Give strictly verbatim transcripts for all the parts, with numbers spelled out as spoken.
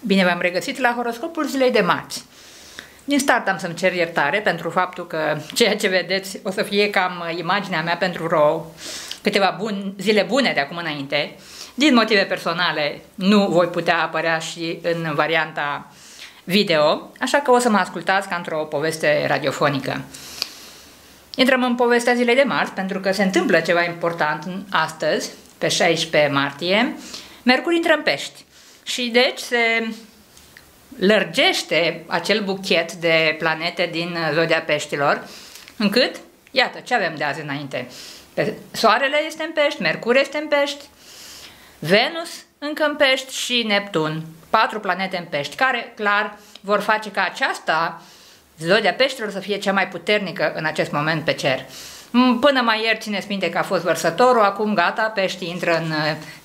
Bine v-am regăsit la horoscopul zilei de marți. Din start am să-mi cer iertare pentru faptul că ceea ce vedeți o să fie cam imaginea mea pentru rău, câteva bun, zile bune de acum înainte. Din motive personale nu voi putea apărea și în varianta video, așa că o să mă ascultați ca într-o poveste radiofonică. Intrăm în povestea zilei de marți pentru că se întâmplă ceva important astăzi, pe șaisprezece martie. Mercur intră în Pești. Și deci se lărgește acel buchet de planete din zodia Peștilor, încât, iată, ce avem de azi înainte. Soarele este în Pești, Mercur este în Pești, Venus încă în Pești și Neptun. Patru planete în Pești, care, clar, vor face ca aceasta, zodia Peștilor, să fie cea mai puternică în acest moment pe cer. Până mai ieri, țineți minte că a fost Vărsătorul, acum gata, Pești intră în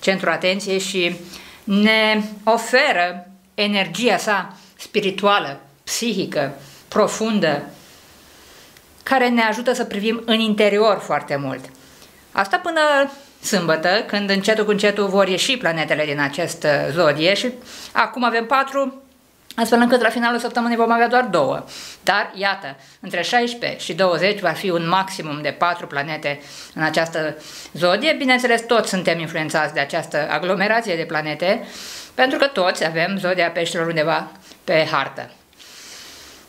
centrul atenției și ne oferă energia sa spirituală, psihică, profundă, care ne ajută să privim în interior foarte mult. Asta până sâmbătă, când încetul cu încetul vor ieși planetele din acest zodie și acum avem patru, astfel încât la finalul săptămânii vom avea doar două. Dar, iată, între șaisprezece și douăzeci va fi un maximum de patru planete în această zodie. Bineînțeles, toți suntem influențați de această aglomerație de planete, pentru că toți avem zodia Peștilor undeva pe hartă.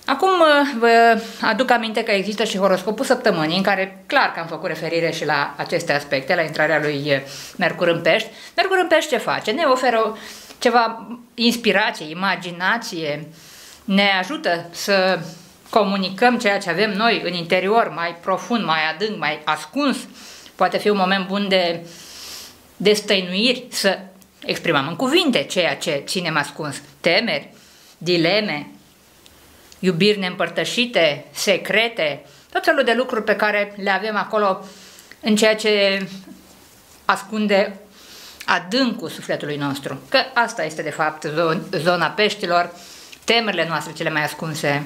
Acum vă aduc aminte că există și horoscopul săptămânii, în care clar că am făcut referire și la aceste aspecte, la intrarea lui Mercur în Pești. Mercur în Pești ce face? Ne oferă ceva inspirație, imaginație, ne ajută să comunicăm ceea ce avem noi în interior, mai profund, mai adânc, mai ascuns. Poate fi un moment bun de destăinuiri, să exprimăm în cuvinte ceea ce ținem ascuns. Temeri, dileme, iubiri neîmpărtășite, secrete, tot felul de lucruri pe care le avem acolo în ceea ce ascunde adâncul sufletului nostru. Că asta este de fapt zona Peștilor, temerile noastre cele mai ascunse,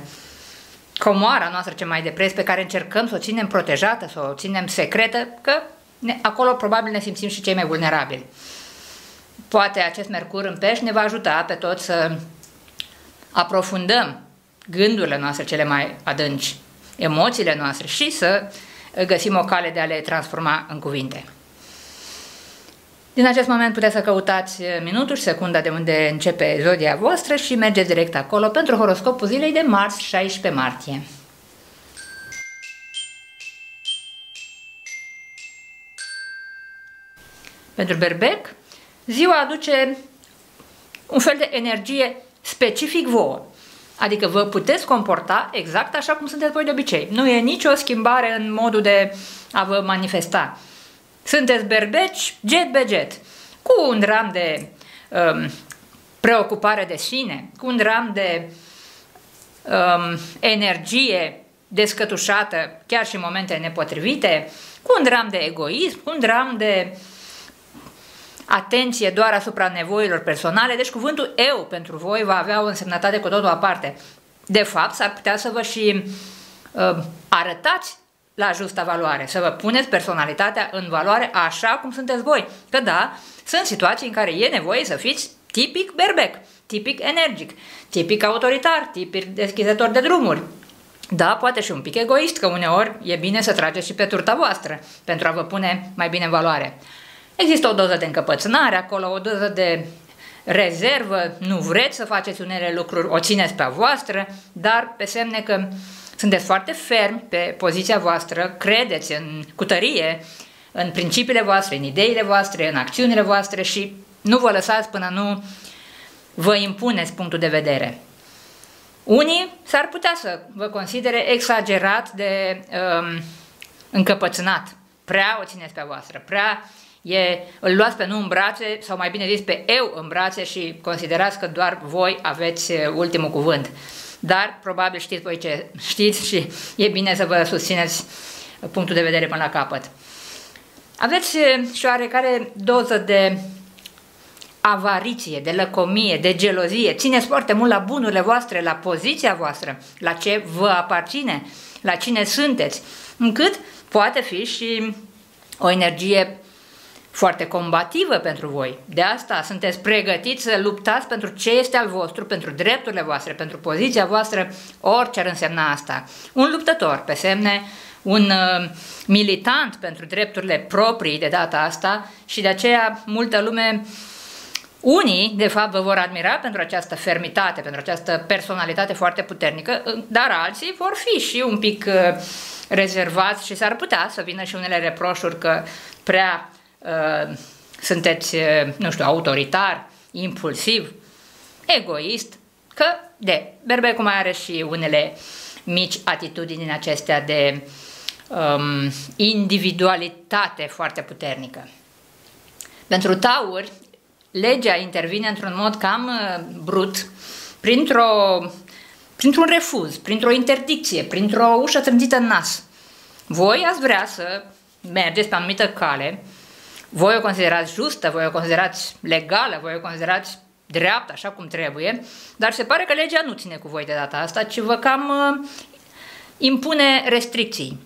comoara noastră cea mai de preț pe care încercăm să o ținem protejată, să o ținem secretă, că ne, acolo probabil ne simțim și cei mai vulnerabili. Poate acest Mercur în Pești ne va ajuta pe toți să aprofundăm gândurile noastre cele mai adânci, emoțiile noastre și să găsim o cale de a le transforma în cuvinte. Din acest moment puteți să căutați minutul și secunda de unde începe zodia voastră și mergeți direct acolo pentru horoscopul zilei de marți, șaisprezece martie. Pentru Berbec, ziua aduce un fel de energie specific vouă. Adică vă puteți comporta exact așa cum sunteți voi de obicei. Nu e nicio schimbare în modul de a vă manifesta. Sunteți berbeci, jet be jet, cu un dram de um, preocupare de sine, cu un dram de um, energie descătușată, chiar și în momente nepotrivite, cu un dram de egoism, cu un dram de atenție doar asupra nevoilor personale. Deci cuvântul eu pentru voi va avea o însemnătate cu totul aparte. De fapt, s-ar putea să vă și um, arătați la justa valoare, să vă puneți personalitatea în valoare așa cum sunteți voi. Că da, sunt situații în care e nevoie să fiți tipic berbec, tipic energic, tipic autoritar, tipic deschizător de drumuri. Da, poate și un pic egoist, că uneori e bine să trageți și pe turta voastră pentru a vă pune mai bine în valoare. Există o doză de încăpățânare acolo, o doză de rezervă, nu vreți să faceți unele lucruri, o țineți pe a voastră, dar pe semne că sunteți foarte fermi pe poziția voastră, credeți în, cu tărie în principiile voastre, în ideile voastre, în acțiunile voastre și nu vă lăsați până nu vă impuneți punctul de vedere. Unii s-ar putea să vă considere exagerat de um, încăpățânat. Prea o țineți pe voastră, prea e, îl luați pe nu în brațe, sau mai bine zis pe eu în brațe și considerați că doar voi aveți ultimul cuvânt. Dar probabil știți voi ce știți și e bine să vă susțineți punctul de vedere până la capăt. Aveți și oarecare doză de avariție, de lăcomie, de gelozie. Țineți foarte mult la bunurile voastre, la poziția voastră, la ce vă aparține, la cine sunteți, încât poate fi și o energie foarte combativă pentru voi. De asta sunteți pregătiți să luptați pentru ce este al vostru, pentru drepturile voastre, pentru poziția voastră, orice ar însemna asta. Un luptător, pe semne un uh, militant pentru drepturile proprii de data asta, și de aceea multă lume, unii de fapt vă vor admira pentru această fermitate, pentru această personalitate foarte puternică, dar alții vor fi și un pic uh, rezervați și s-ar putea să vină și unele reproșuri că prea Uh, sunteți, uh, nu știu, autoritar, impulsiv, egoist, că de Berbecul mai are și unele mici atitudini în acestea de um, individualitate foarte puternică. Pentru tauri, legea intervine într-un mod cam uh, brut, printr-o, printr-un refuz, printr-o interdicție, printr-o ușă trântită în nas. Voi ați vrea să mergeți pe anumită cale, voi o considerați justă, voi o considerați legală, voi o considerați dreaptă, așa cum trebuie, dar se pare că legea nu ține cu voi de data asta, ci vă cam uh, impune restricții.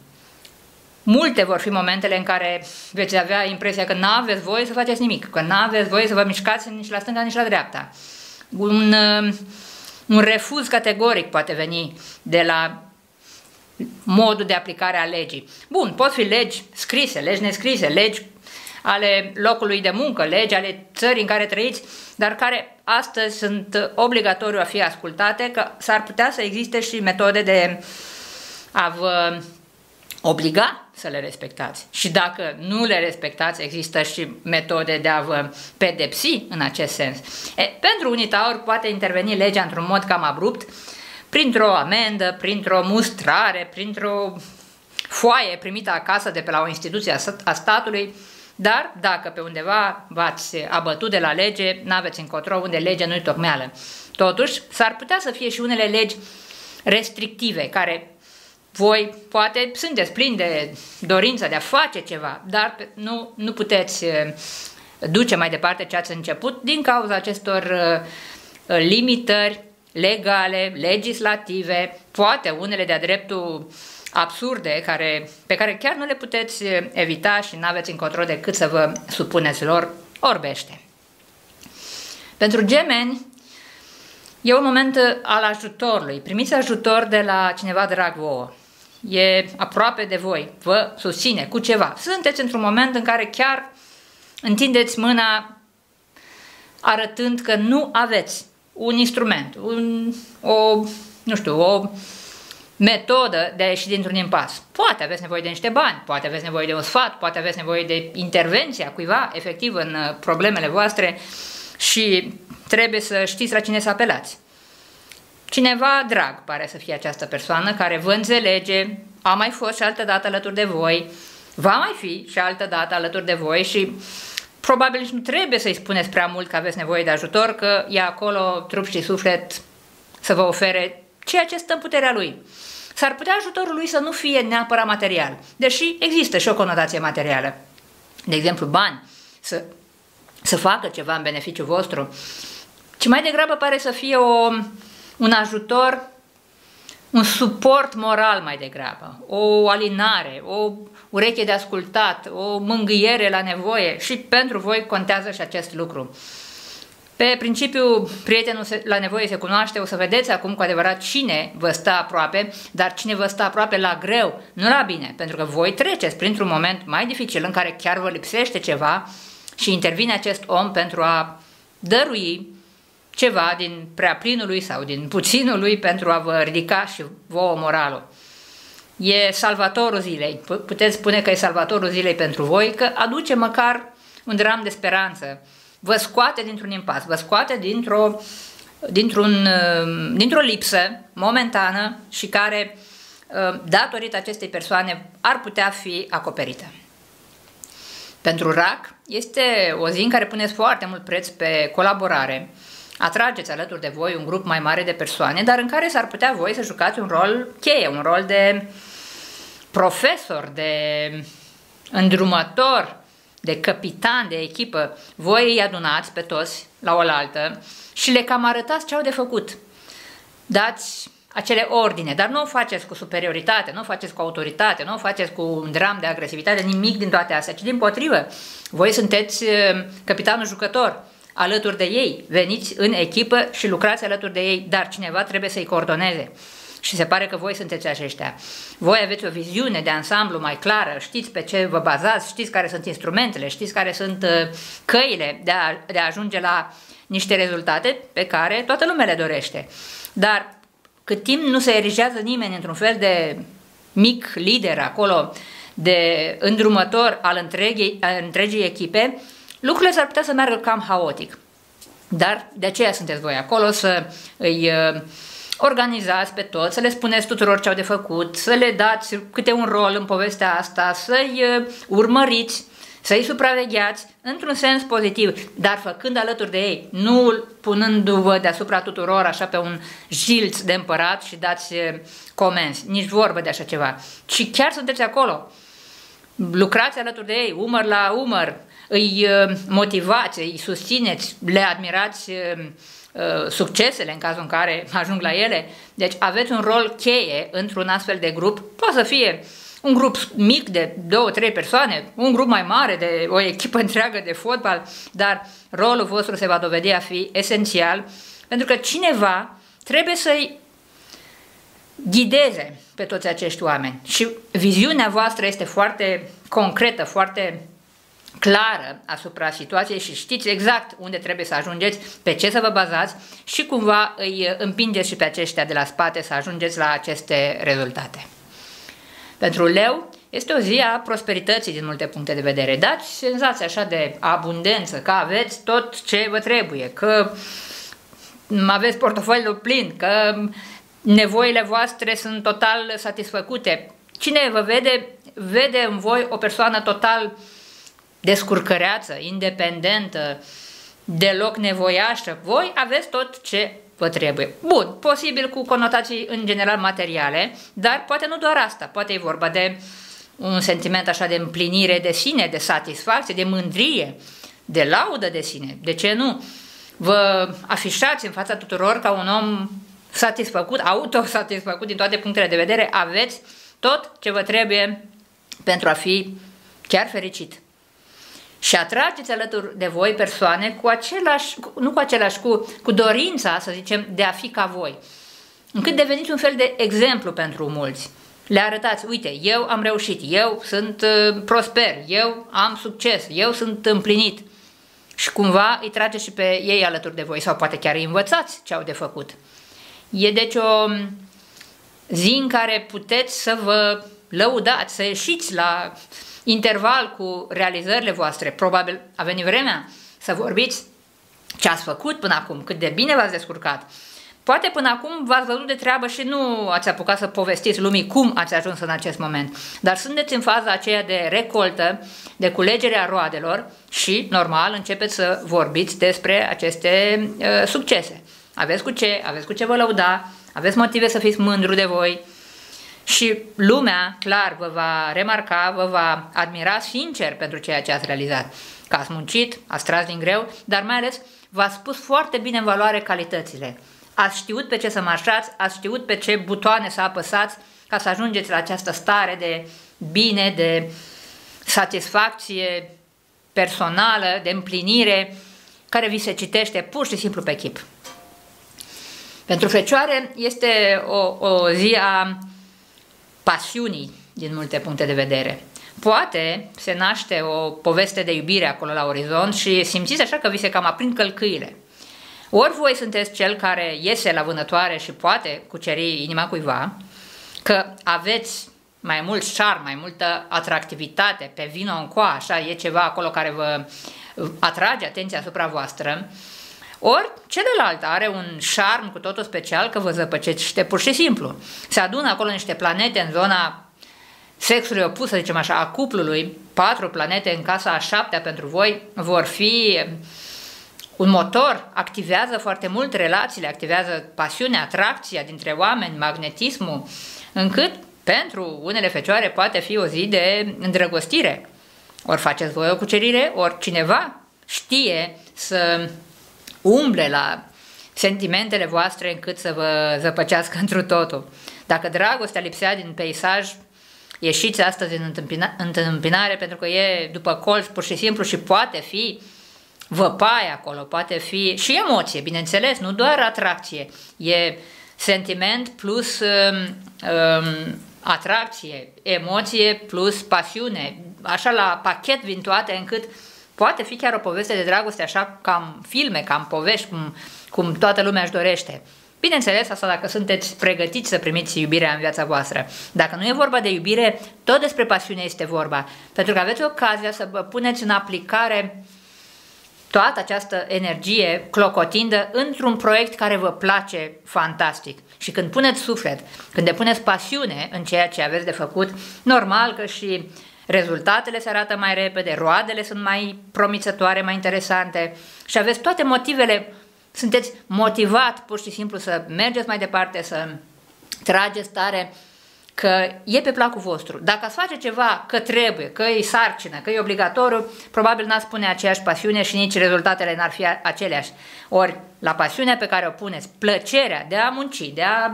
Multe vor fi momentele în care veți avea impresia că nu aveți voie să faceți nimic, că nu aveți voie să vă mișcați nici la stânga, nici la dreapta. Un, uh, un refuz categoric poate veni de la modul de aplicare a legii. Bun, pot fi legi scrise, legi nescrise, legi ale locului de muncă, legi ale țării în care trăiți, dar care astăzi sunt obligatoriu a fi ascultate, că s-ar putea să existe și metode de a vă obliga să le respectați. Și dacă nu le respectați, există și metode de a vă pedepsi în acest sens. E, pentru unii tauri poate interveni legea într-un mod cam abrupt, printr-o amendă, printr-o mustrare, printr-o foaie primită acasă de pe la o instituție a statului. Dar dacă pe undeva v-ați abătut de la lege, n-aveți încotro, unde legea nu-i tocmeală. Totuși, s-ar putea să fie și unele legi restrictive, care voi poate sunteți plini de dorința de a face ceva, dar nu, nu puteți duce mai departe ce ați început din cauza acestor limitări legale, legislative, poate unele de-a dreptul absurde, care, pe care chiar nu le puteți evita și nu aveți încotro decât să vă supuneți lor, orbește. Pentru gemeni e un moment al ajutorului. Primiți ajutor de la cineva drag vouă. E aproape de voi, vă susține cu ceva. Sunteți într-un moment în care chiar întindeți mâna arătând că nu aveți un instrument, un, o, nu știu, o metodă de a ieși dintr-un impas. Poate aveți nevoie de niște bani, poate aveți nevoie de un sfat, poate aveți nevoie de intervenția cuiva efectiv în problemele voastre și trebuie să știți la cine să apelați. Cineva drag pare să fie această persoană care vă înțelege, a mai fost și altă dată alături de voi, va mai fi și altă dată alături de voi și probabil nici nu trebuie să-i spuneți prea mult că aveți nevoie de ajutor, că e acolo trup și suflet să vă ofere ceea ce stă în puterea lui. S-ar putea ajutorul lui să nu fie neapărat material, deși există și o conotație materială. De exemplu, bani, să, să facă ceva în beneficiul vostru, ci mai degrabă pare să fie o, un ajutor, un suport moral mai degrabă, o alinare, o ureche de ascultat, o mângâiere la nevoie, și pentru voi contează și acest lucru. Pe principiu, prietenul se, la nevoie se cunoaște, o să vedeți acum cu adevărat cine vă stă aproape, dar cine vă stă aproape la greu, nu la bine, pentru că voi treceți printr-un moment mai dificil în care chiar vă lipsește ceva și intervine acest om pentru a dărui ceva din prea plinului sau din puținul lui pentru a vă ridica și vouă moralul. E salvatorul zilei, puteți spune că e salvatorul zilei pentru voi, că aduce măcar un dram de speranță. Vă scoate dintr-un impas, vă scoate dintr-o dintr-un, dintr-o lipsă momentană și care, datorită acestei persoane, ar putea fi acoperită. Pentru Rac este o zi în care puneți foarte mult preț pe colaborare, atrageți alături de voi un grup mai mare de persoane, dar în care s-ar putea voi să jucați un rol cheie, un rol de profesor, de îndrumător, de capitan de echipă, voi îi adunați pe toți la oaltă și le cam arătați ce au de făcut. Dați acele ordine, dar nu o faceți cu superioritate, nu o faceți cu autoritate, nu o faceți cu un dram de agresivitate, nimic din toate astea, ci dimpotrivă. Voi sunteți capitanul jucător, alături de ei, veniți în echipă și lucrați alături de ei, dar cineva trebuie să-i coordoneze. Și se pare că voi sunteți aceștia. Voi aveți o viziune de ansamblu mai clară, știți pe ce vă bazați, știți care sunt instrumentele, știți care sunt căile de a, de a ajunge la niște rezultate pe care toată lumea le dorește. Dar cât timp nu se erigează nimeni într-un fel de mic lider acolo, de îndrumător al întregii, al întregii echipe, lucrurile s-ar putea să meargă cam haotic. Dar de aceea sunteți voi acolo, să îi organizați pe toți, să le spuneți tuturor ce au de făcut, să le dați câte un rol în povestea asta, să-i urmăriți, să-i supravegheați într-un sens pozitiv, dar făcând alături de ei, nu punându-vă deasupra tuturor așa pe un jilț de împărat și dați comenzi, nici vorbă de așa ceva, ci chiar sunteți acolo, lucrați alături de ei, umăr la umăr, îi motivați, îi susțineți, le admirați succesele în cazul în care ajung la ele. Deci aveți un rol cheie într-un astfel de grup, poate să fie un grup mic de două trei persoane, un grup mai mare de o echipă întreagă de fotbal, dar rolul vostru se va dovedi a fi esențial, pentru că cineva trebuie să-i ghideze pe toți acești oameni și viziunea voastră este foarte concretă, foarte clară asupra situației și știți exact unde trebuie să ajungeți, pe ce să vă bazați și cumva îi împingeți și pe aceștia de la spate să ajungeți la aceste rezultate. Pentru Leu este o zi a prosperității din multe puncte de vedere. Dați senzația așa de abundență, că aveți tot ce vă trebuie, că aveți portofoliul plin, că nevoile voastre sunt total satisfăcute. Cine vă vede, vede în voi o persoană total descurcăreață, independentă, deloc nevoiașă. Voi aveți tot ce vă trebuie. Bun, posibil cu conotații în general materiale, dar poate nu doar asta, poate e vorba de un sentiment așa de împlinire de sine, de satisfacție, de mândrie, de laudă de sine. De ce nu? Vă afișați în fața tuturor ca un om satisfăcut, autosatisfăcut din toate punctele de vedere. Aveți tot ce vă trebuie pentru a fi chiar fericit. Și atrageți alături de voi persoane cu același, nu cu același, cu, cu dorința, să zicem, de a fi ca voi. Încât deveniți un fel de exemplu pentru mulți. Le arătați, uite, eu am reușit, eu sunt prosper, eu am succes, eu sunt împlinit. Și cumva îi trageți și pe ei alături de voi sau poate chiar îi învățați ce au de făcut. E deci o zi în care puteți să vă lăudați, să ieșiți la interval cu realizările voastre. Probabil a venit vremea să vorbiți ce ați făcut până acum, cât de bine v-ați descurcat. Poate până acum v-ați văzut de treabă și nu ați apucat să povestiți lumii cum ați ajuns în acest moment. Dar sunteți în faza aceea de recoltă, de culegerea roadelor și, normal, începeți să vorbiți despre aceste uh, succese. Aveți cu ce, aveți cu ce vă lăuda, aveți motive să fiți mândru de voi. Și lumea, clar, vă va remarca, vă va admira sincer pentru ceea ce ați realizat. Că ați muncit, ați tras din greu, dar mai ales v-ați pus foarte bine în valoare calitățile. Ați știut pe ce să marșați, ați știut pe ce butoane să apăsați ca să ajungeți la această stare de bine, de satisfacție personală, de împlinire, care vi se citește pur și simplu pe chip. Pentru Fecioare este o, o zi a pasiunii din multe puncte de vedere. Poate se naște o poveste de iubire acolo la orizont și simțiți așa că vi se cam aprind călcâile. Ori voi sunteți cel care iese la vânătoare și poate cuceri inima cuiva, că aveți mai mult șarm, mai multă atractivitate, pe vino încoa, așa e ceva acolo care vă atrage atenția asupra voastră, ori celălalt are un șarm cu totul special că vă zăpăcește pur și simplu. Se adună acolo niște planete în zona sexului opus, să zicem așa, a cuplului, patru planete în casa a șaptea pentru voi, vor fi un motor, activează foarte mult relațiile, activează pasiunea, atracția dintre oameni, magnetismul, încât pentru unele fecioare poate fi o zi de îndrăgostire. Ori faceți voi o cucerire, ori cineva știe să umble la sentimentele voastre încât să vă zăpăcească întru totul. Dacă dragostea lipsea din peisaj, ieșiți astăzi în întâmpinare, pentru că e după colț pur și simplu și poate fi văpaie acolo, poate fi și emoție, bineînțeles, nu doar atracție, e sentiment plus um, um, atracție, emoție plus pasiune, așa la pachet vin toate, încât poate fi chiar o poveste de dragoste, așa cam filme, cam povești, cum, cum toată lumea își dorește. Bineînțeles, asta dacă sunteți pregătiți să primiți iubirea în viața voastră. Dacă nu e vorba de iubire, tot despre pasiune este vorba, pentru că aveți ocazia să vă puneți în aplicare toată această energie clocotindă într-un proiect care vă place fantastic. Și când puneți suflet, când depuneți pasiune în ceea ce aveți de făcut, normal că și rezultatele se arată mai repede, roadele sunt mai promițătoare, mai interesante și aveți toate motivele, sunteți motivat pur și simplu să mergeți mai departe, să trageți tare, că e pe placul vostru. Dacă ați face ceva că trebuie, că e sarcină, că e obligatoriu, probabil n-ați pune aceeași pasiune și nici rezultatele n-ar fi aceleași. Ori la pasiunea pe care o puneți, plăcerea de a munci, de a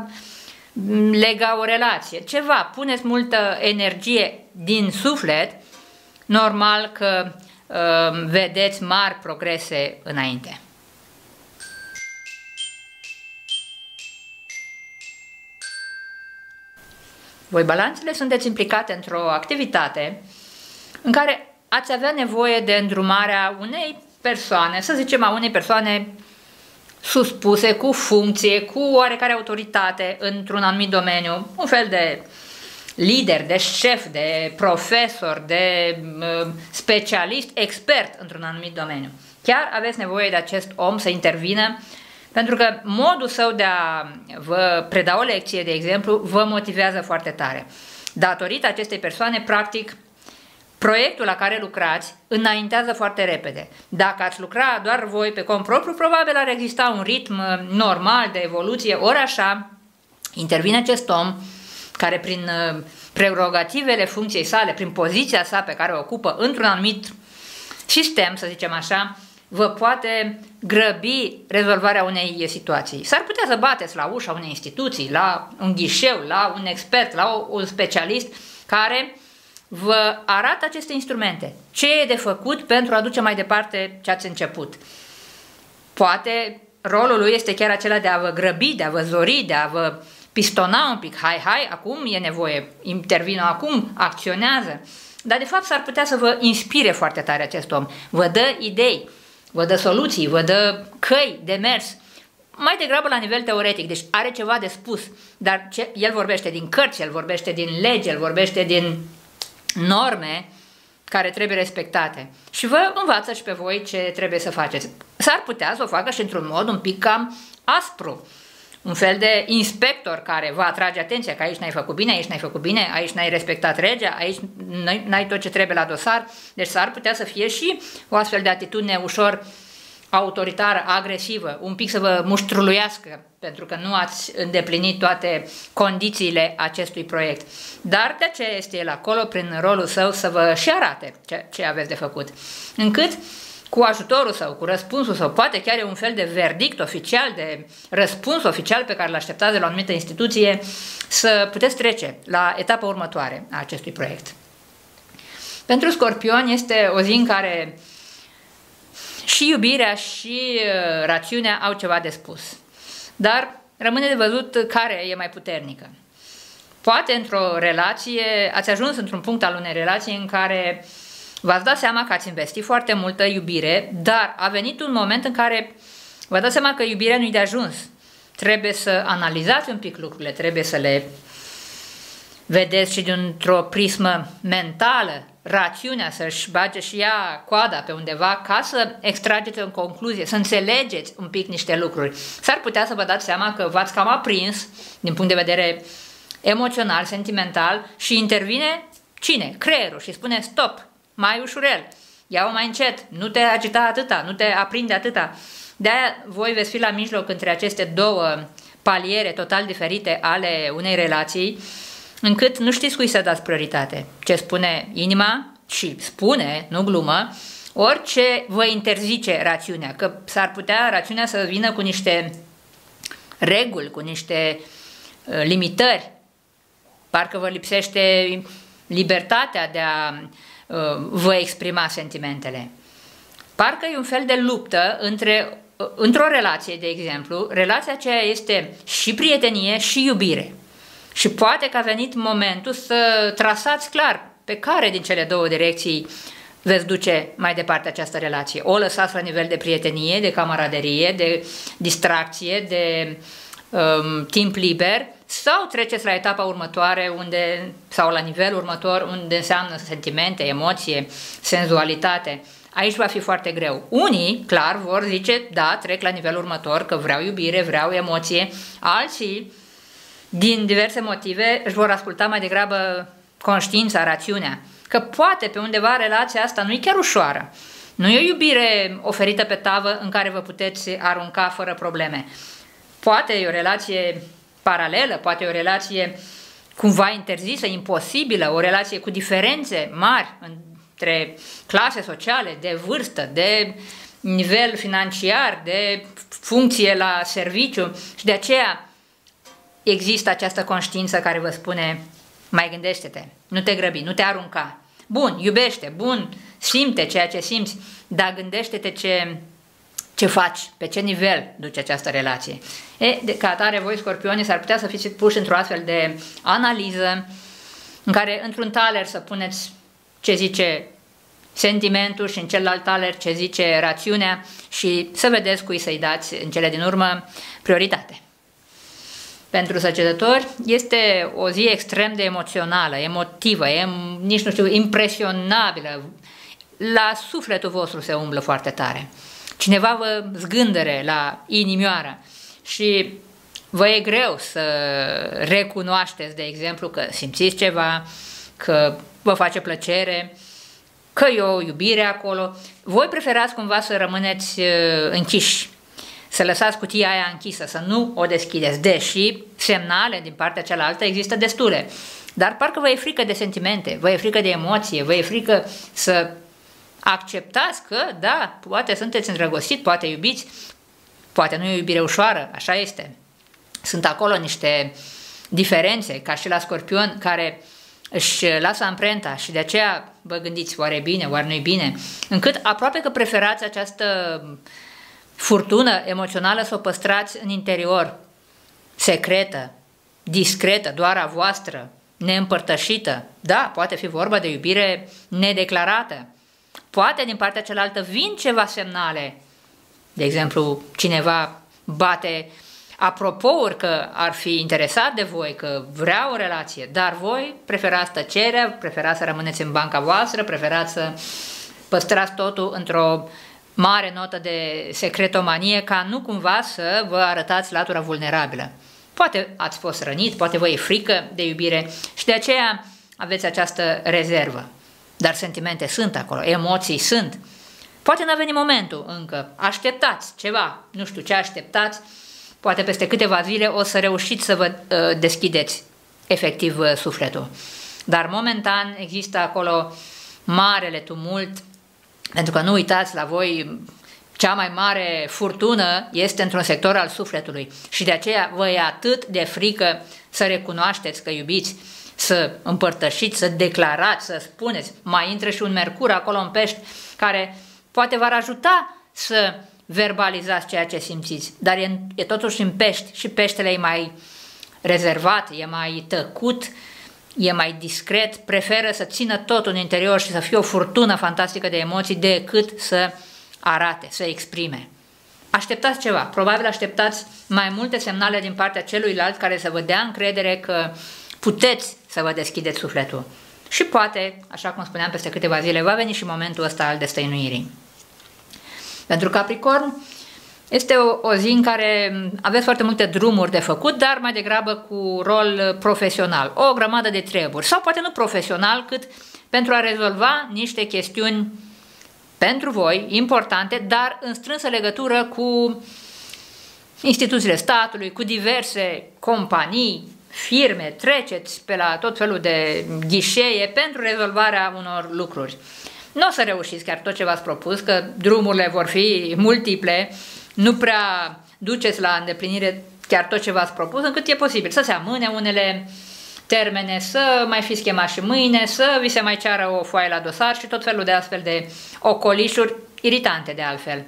lega o relație, ceva, puneți multă energie din suflet, normal că uh, vedeți mari progrese înainte. Voi, balanțele, sunteți implicate într-o activitate în care ați avea nevoie de îndrumarea unei persoane, să zicem a unei persoane suspuse, cu funcție, cu oarecare autoritate într-un anumit domeniu, un fel de lider, de șef, de profesor, de specialist, expert într-un anumit domeniu. Chiar aveți nevoie de acest om să intervină, pentru că modul său de a vă preda o lecție, de exemplu, vă motivează foarte tare. Datorită acestei persoane, practic, proiectul la care lucrați înaintează foarte repede. Dacă ați lucra doar voi pe cont propriu, probabil ar exista un ritm normal de evoluție, ori așa intervine acest om care, prin prerogativele funcției sale, prin poziția sa pe care o ocupă într-un anumit sistem, să zicem așa, vă poate grăbi rezolvarea unei situații. S-ar putea să bateți la ușa unei instituții, la un ghișeu, la un expert, la un specialist care vă arată aceste instrumente. Ce e de făcut pentru a duce mai departe ce ați început. Poate rolul lui este chiar acela de a vă grăbi, de a vă zori, de a vă pistona un pic. Hai, hai, acum e nevoie, intervină acum, acționează. Dar de fapt s-ar putea să vă inspire foarte tare acest om. Vă dă idei, vă dă soluții, vă dă căi de mers, mai degrabă la nivel teoretic, deci are ceva de spus, dar ce, el vorbește din cărți, el vorbește din lege, el vorbește din norme care trebuie respectate și vă învață și pe voi ce trebuie să faceți. S-ar putea să o facă și într-un mod un pic cam aspru, un fel de inspector care va atrage atenția că aici n-ai făcut bine, aici n-ai făcut bine, aici n-ai respectat legea, aici n-ai tot ce trebuie la dosar. Deci s-ar putea să fie și o astfel de atitudine ușor autoritară, agresivă, un pic să vă muștruluiască pentru că nu ați îndeplinit toate condițiile acestui proiect. Dar de aceea este el acolo prin rolul său să vă și arate ce, ce aveți de făcut. Încât cu ajutorul sau cu răspunsul sau poate chiar e un fel de verdict oficial, de răspuns oficial pe care îl așteptați de la o anumită instituție, să puteți trece la etapa următoare a acestui proiect. Pentru Scorpion este o zi în care și iubirea și rațiunea au ceva de spus, dar rămâne de văzut care e mai puternică. Poate într-o relație, ați ajuns într-un punct al unei relații în care v-ați dat seama că ați investit foarte multă iubire, dar a venit un moment în care v-ați dat seama că iubirea nu-i de ajuns. Trebuie să analizați un pic lucrurile, trebuie să le vedeți și dintr-o prismă mentală, rațiunea să-și bage și ea coada pe undeva ca să extrageți o concluzie, să înțelegeți un pic niște lucruri. S-ar putea să vă dați seama că v-ați cam aprins din punct de vedere emoțional, sentimental și intervine cine? Creierul și spune stop! Mai ușurel, ia-o mai încet, nu te agita atâta, nu te aprinde atâta. De-aia voi veți fi la mijloc între aceste două paliere total diferite ale unei relații, încât nu știți cui să dați prioritate. Ce spune inima și spune, nu glumă, orice vă interzice rațiunea, că s-ar putea rațiunea să vină cu niște reguli, cu niște limitări. Parcă vă lipsește libertatea de a vă exprima sentimentele. Parcă e un fel de luptă între, într-o relație, de exemplu, relația aceea este și prietenie și iubire. Și poate că a venit momentul să trasați clar pe care din cele două direcții veți duce mai departe această relație. O lăsați la nivel de prietenie, de camaraderie, de distracție, de um, timp liber, sau treceți la etapa următoare unde, sau la nivel următor unde înseamnă sentimente, emoție, senzualitate. Aici va fi foarte greu. Unii, clar, vor zice, da, trec la nivel următor, că vreau iubire, vreau emoție. Alții, din diverse motive, își vor asculta mai degrabă conștiința, rațiunea. Că poate pe undeva relația asta nu e chiar ușoară. Nu e o iubire oferită pe tavă în care vă puteți arunca fără probleme. Poate e o relație paralelă, poate e o relație cumva interzisă, imposibilă, o relație cu diferențe mari între clase sociale, de vârstă, de nivel financiar, de funcție la serviciu, și de aceea există această conștiință care vă spune: mai gândește-te, nu te grăbi, nu te arunca. Bun, iubește, bun, simte ceea ce simți, dar gândește-te ce, ce faci, pe ce nivel duce această relație. E, de, ca atare, voi, scorpioni, s-ar putea să fiți puși într-o astfel de analiză în care într-un taler să puneți ce zice sentimentul și în celălalt taler ce zice rațiunea și să vedeți cui să-i dați în cele din urmă prioritate. Pentru Sagetatori este o zi extrem de emoțională, emotivă, em, nici nu știu, impresionabilă. La sufletul vostru se umblă foarte tare. Cineva vă zgândere la inimioară și vă e greu să recunoașteți, de exemplu, că simțiți ceva, că vă face plăcere, că e o iubire acolo. Voi preferați cumva să rămâneți închiși, să lăsați cutia aia închisă, să nu o deschideți, deși semnale din partea cealaltă există destule. Dar parcă vă e frică de sentimente, vă e frică de emoție, vă e frică să acceptați că, da, poate sunteți îndrăgostit, poate iubiți, poate nu e o iubire ușoară, așa este. Sunt acolo niște diferențe, ca și la Scorpion, care își lasă amprenta și de aceea vă gândiți, oare e bine, oare nu e bine, încât aproape că preferați această furtună emoțională să o păstrați în interior, secretă, discretă, doar a voastră, neîmpărtășită. Da, poate fi vorba de iubire nedeclarată. Poate din partea cealaltă vin ceva semnale. De exemplu, cineva bate apropouri că ar fi interesat de voi, că vrea o relație, dar voi preferați tăcerea, preferați să rămâneți în banca voastră, preferați să păstrați totul într-o mare notă de secretomanie, ca nu cumva să vă arătați latura vulnerabilă. Poate ați fost rănit, poate vă e frică de iubire și de aceea aveți această rezervă. Dar sentimente sunt acolo, emoții sunt. Poate n-a venit momentul încă, așteptați ceva, nu știu ce așteptați, poate peste câteva zile o să reușiți să vă uh, deschideți efectiv uh, sufletul. Dar momentan există acolo marele tumult, pentru că nu uitați, la voi cea mai mare furtună este într-un sector al sufletului și de aceea vă e atât de frică să recunoașteți că iubiți, să împărtășiți, să declarați, să spuneți. Mai intră și un mercur acolo în pești care poate v-ar ajuta să verbalizați ceea ce simțiți, dar e, e totuși în pești și peștele e mai rezervat, e mai tăcut, e mai discret, preferă să țină totul în interior și să fie o furtună fantastică de emoții decât să arate, să exprime. Așteptați ceva, probabil așteptați mai multe semnale din partea celuilalt care să vă dea încredere că puteți să vă deschideți sufletul. Și poate, așa cum spuneam, peste câteva zile va veni și momentul ăsta al destăinuirii. Pentru Capricorn este o, o zi în care aveți foarte multe drumuri de făcut, dar mai degrabă cu rol profesional. O grămadă de treburi, sau poate nu profesional, cât pentru a rezolva niște chestiuni pentru voi importante, dar în strânsă legătură cu instituțiile statului, cu diverse companii, firme, treceți pe la tot felul de ghișee pentru rezolvarea unor lucruri. Nu o să reușiți chiar tot ce v-ați propus, că drumurile vor fi multiple, nu prea duceți la îndeplinire chiar tot ce v-ați propus, încât e posibil să se amâne unele termene, să mai fiți chemați și mâine, să vi se mai ceară o foaie la dosar și tot felul de astfel de ocolișuri iritante de altfel.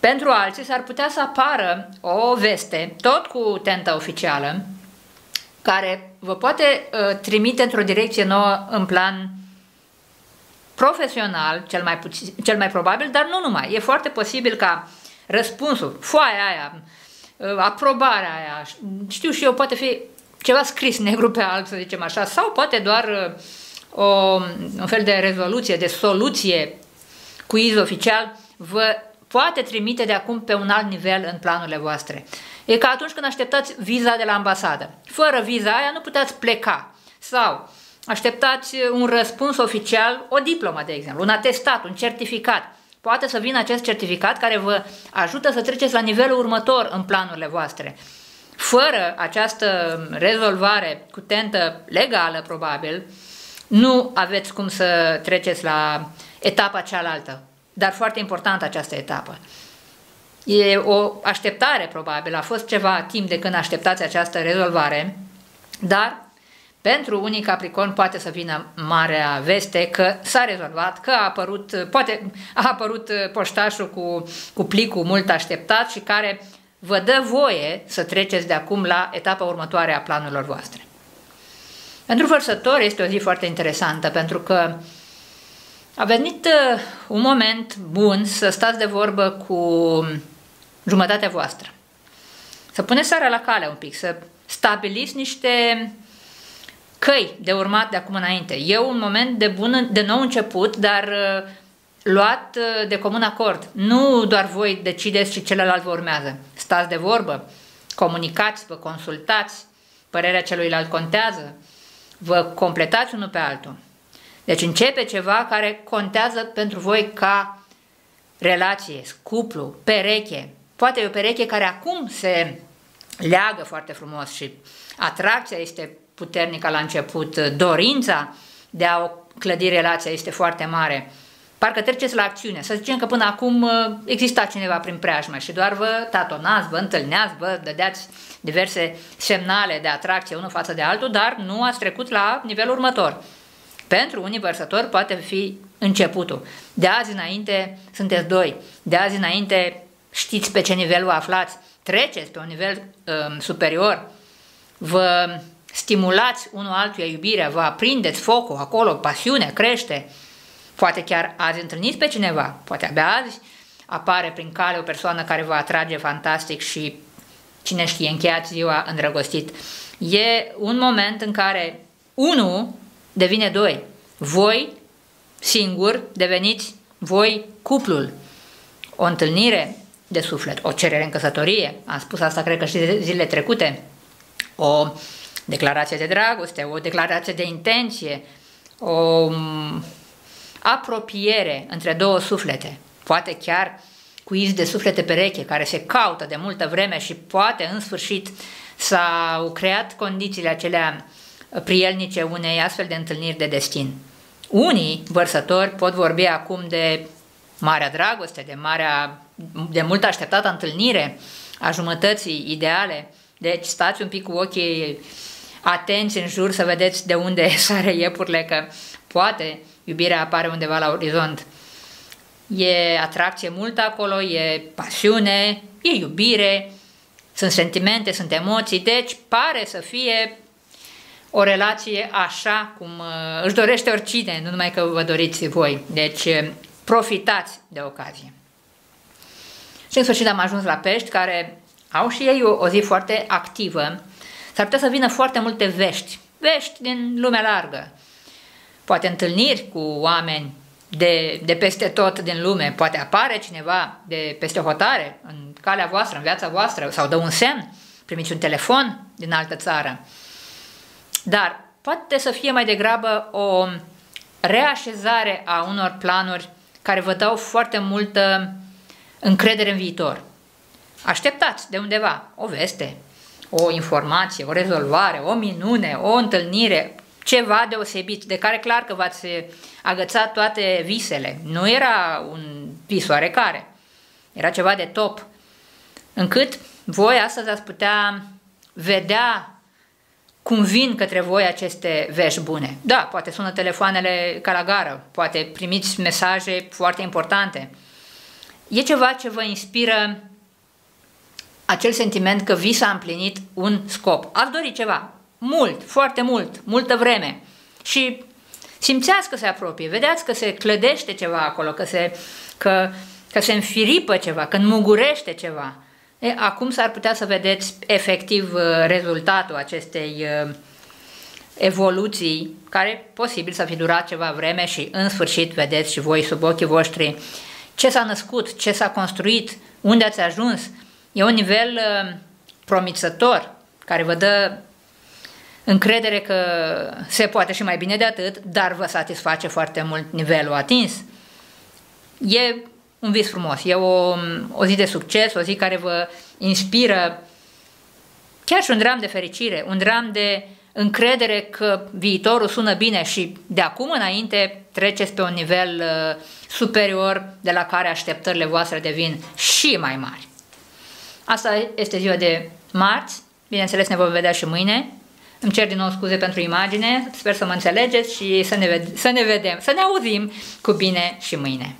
Pentru alții s-ar putea să apară o veste, tot cu tenta oficială, care vă poate uh, trimite într-o direcție nouă în plan profesional, cel mai, puțin, cel mai probabil, dar nu numai. E foarte posibil ca răspunsul, foaia aia, uh, aprobarea aia, știu și eu, poate fi ceva scris negru pe alb, să zicem așa, sau poate doar uh, o, un fel de rezoluție, de soluție cu iz oficial, vă poate trimite de acum pe un alt nivel în planurile voastre. E ca atunci când așteptați viza de la ambasadă. Fără viza aia nu puteți pleca. Sau așteptați un răspuns oficial, o diplomă de exemplu, un atestat, un certificat. Poate să vină acest certificat care vă ajută să treceți la nivelul următor în planurile voastre. Fără această rezolvare cu tentă legală, probabil, nu aveți cum să treceți la etapa cealaltă. Dar foarte importantă această etapă. E o așteptare, probabil, a fost ceva timp de când așteptați această rezolvare, dar pentru unii Capricorn poate să vină marea veste că s-a rezolvat, că a apărut, poate a apărut poștașul cu, cu plicul mult așteptat și care vă dă voie să treceți de acum la etapa următoare a planurilor voastre. Pentru Vărsător este o zi foarte interesantă, pentru că a venit un moment bun să stați de vorbă cu jumătatea voastră. Să puneți sarea la cale un pic, să stabiliți niște căi de urmat de acum înainte. E un moment de, bun, de nou început, dar luat de comun acord. Nu doar voi decideți și celălalt vă urmează. Stați de vorbă, comunicați, vă consultați, părerea celuilalt contează, vă completați unul pe altul. Deci începe ceva care contează pentru voi ca relație, cuplu, pereche. Poate e o pereche care acum se leagă foarte frumos și atracția este puternică la început, dorința de a clădi relația este foarte mare. Parcă treceți la acțiune. Să zicem că până acum exista cineva prin preajmă și doar vă tatonați, vă întâlneați, vă dădeați diverse semnale de atracție unul față de altul, dar nu ați trecut la nivelul următor. Pentru unii Vărsători poate fi începutul. De azi înainte sunteți doi, de azi înainte știți pe ce nivel vă aflați, treceți pe un nivel um, superior, vă stimulați unul altuia iubirea, vă aprindeți focul acolo, pasiune crește, poate chiar azi întâlniți pe cineva, poate abia azi apare prin cale o persoană care vă atrage fantastic și cine știe, încheiați ziua îndrăgostit. E un moment în care unul devine doi. Voi singuri deveniți voi cuplul. O întâlnire de suflet, o cerere în căsătorie, am spus asta cred că și zilele trecute, o declarație de dragoste, o declarație de intenție, o apropiere între două suflete, poate chiar cu iz de suflete pereche care se caută de multă vreme și poate în sfârșit s-au creat condițiile acelea prielnice unei astfel de întâlniri de destin. Unii Vărsători pot vorbi acum de marea dragoste, de, marea, de mult așteptată întâlnire a jumătății ideale. Deci stați un pic cu ochii atenți în jur să vedeți de unde sare iepurile, că poate iubirea apare undeva la orizont. E atracție multă acolo, e pasiune, e iubire, sunt sentimente, sunt emoții, deci pare să fie o relație așa cum își dorește oricine, nu numai că vă doriți voi. Deci profitați de ocazie. Și în sfârșit am ajuns la Pești, care au și ei o, o zi foarte activă. S-ar putea să vină foarte multe vești, vești din lumea largă. Poate întâlniri cu oameni de, de peste tot din lume, poate apare cineva de peste hotare în calea voastră, în viața voastră, sau dă un semn, primiți un telefon din altă țară. Dar poate să fie mai degrabă o reașezare a unor planuri care vă dau foarte multă încredere în viitor. Așteptați de undeva o veste, o informație, o rezolvare, o minune, o întâlnire, ceva deosebit, de care clar că v-ați agățat toate visele. Nu era un vis oarecare, era ceva de top, încât voi astăzi ați putea vedea cum vin către voi aceste vești bune. Da, poate sună telefoanele ca la gară, poate primiți mesaje foarte importante. E ceva ce vă inspiră acel sentiment că vi s-a împlinit un scop. Ați dorit ceva mult, foarte mult, multă vreme și simțeați că se apropie, vedeați că se clădește ceva acolo, că se, că, că se înfiripă ceva, că înmugurește ceva. E, acum s-ar putea să vedeți efectiv rezultatul acestei evoluții, care posibil să fi durat ceva vreme și în sfârșit vedeți și voi sub ochii voștri ce s-a născut, ce s-a construit, unde ați ajuns. E un nivel promițător care vă dă încredere că se poate și mai bine de atât, dar vă satisface foarte mult nivelul atins. E un vis frumos, e o, o zi de succes, o zi care vă inspiră chiar și un dram de fericire, un dram de încredere că viitorul sună bine și de acum înainte treceți pe un nivel uh, superior, de la care așteptările voastre devin și mai mari. Asta este ziua de marți, bineînțeles ne vom vedea și mâine. Îmi cer din nou scuze pentru imagine, sper să mă înțelegeți și să ne, să ne vedem, să ne auzim cu bine și mâine.